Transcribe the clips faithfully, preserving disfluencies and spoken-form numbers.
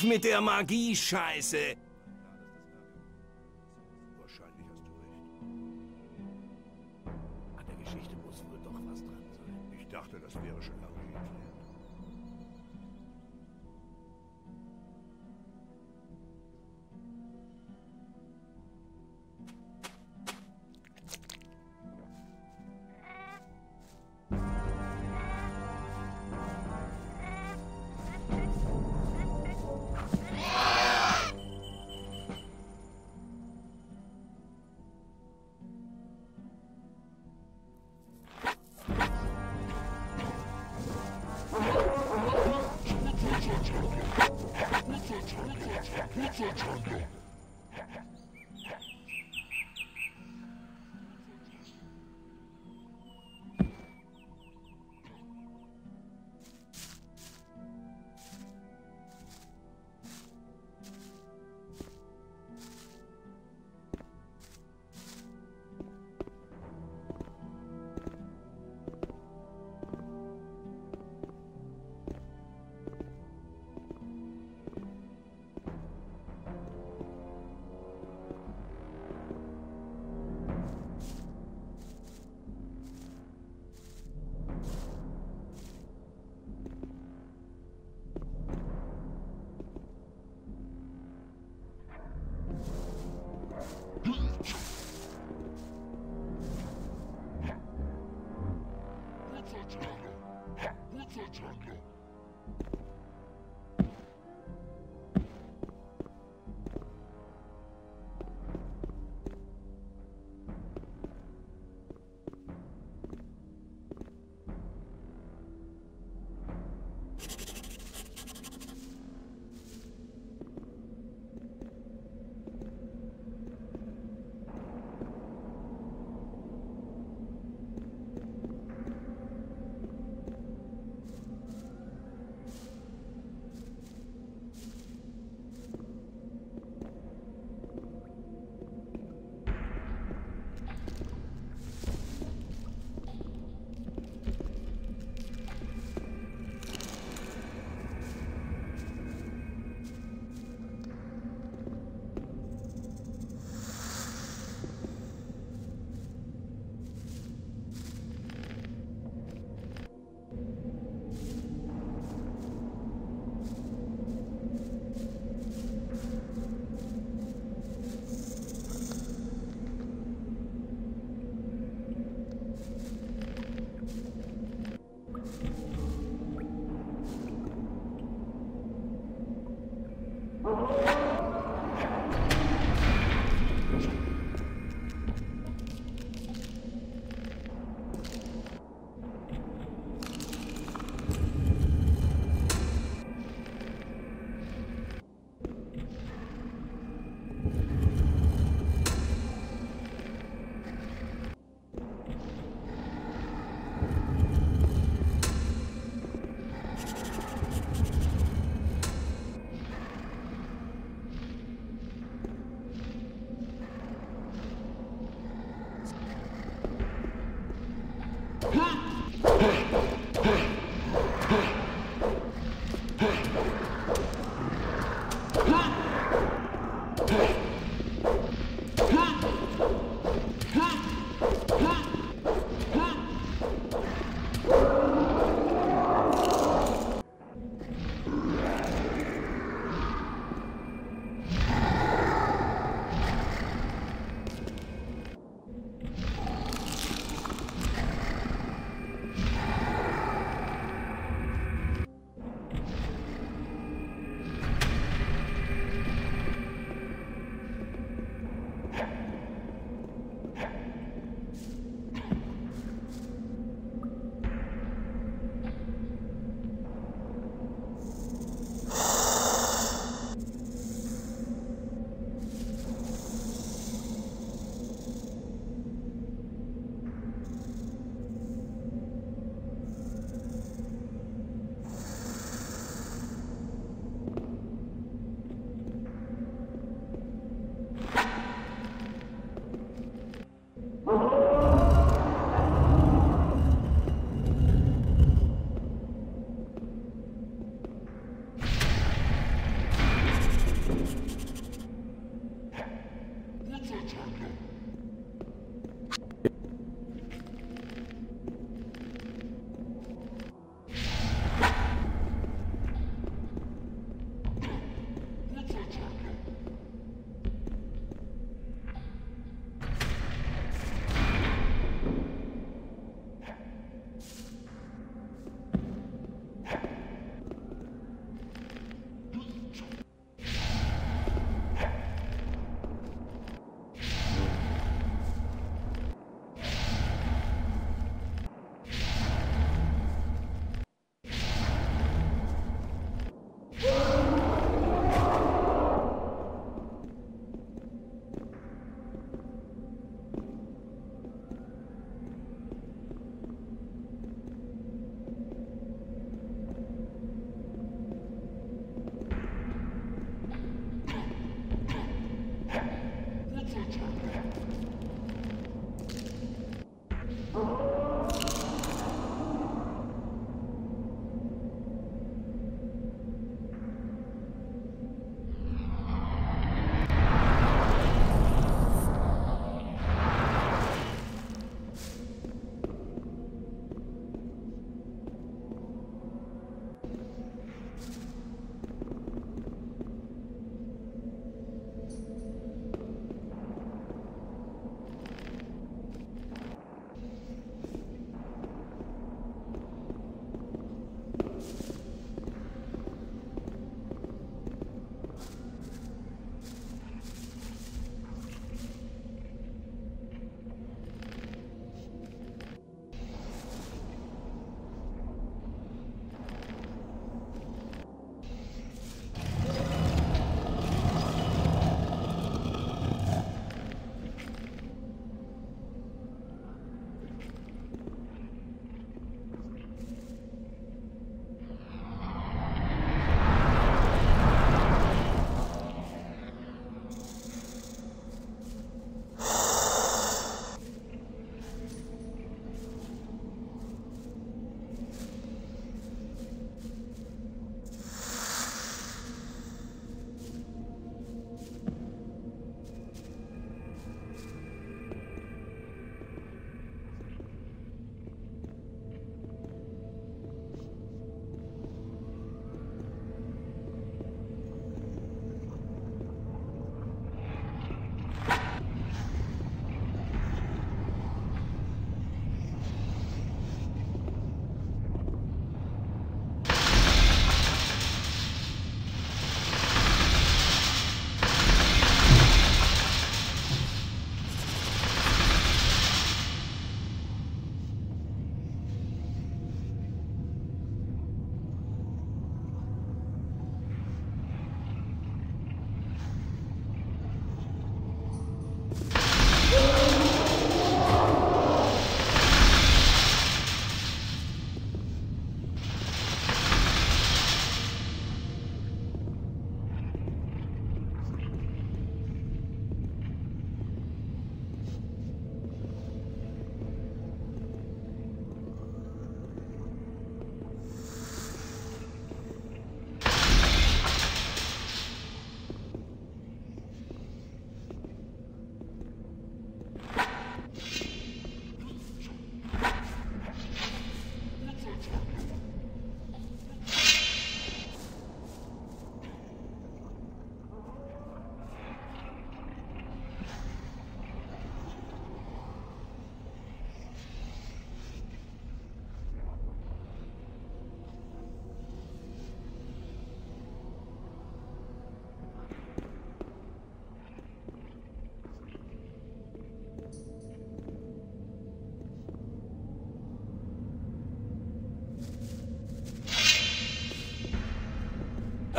auf mit der Magie-Scheiße! Wahrscheinlich hast du recht. An der Geschichte muss wohl doch was dran sein. Ich dachte, das wäre schon lange geklärt.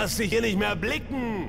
Lass dich hier nicht mehr blicken!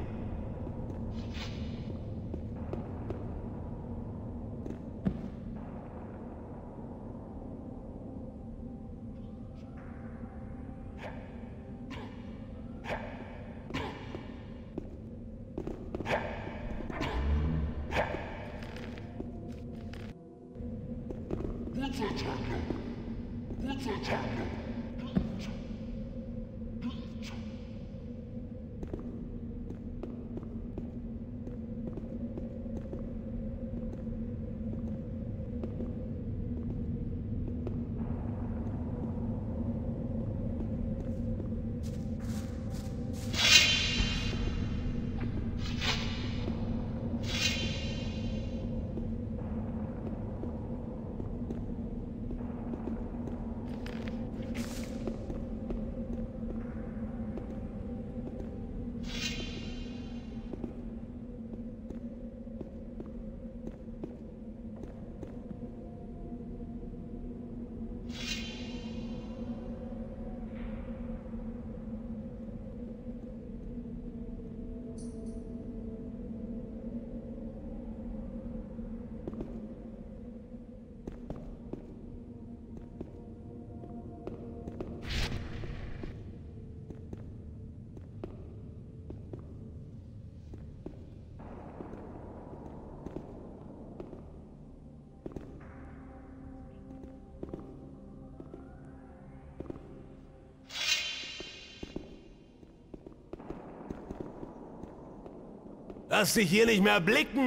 Lass dich hier nicht mehr blicken!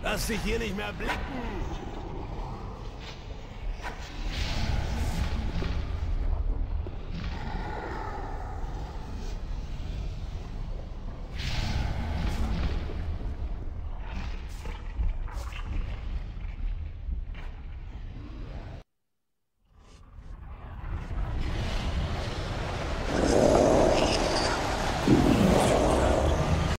Lass dich hier nicht mehr blicken!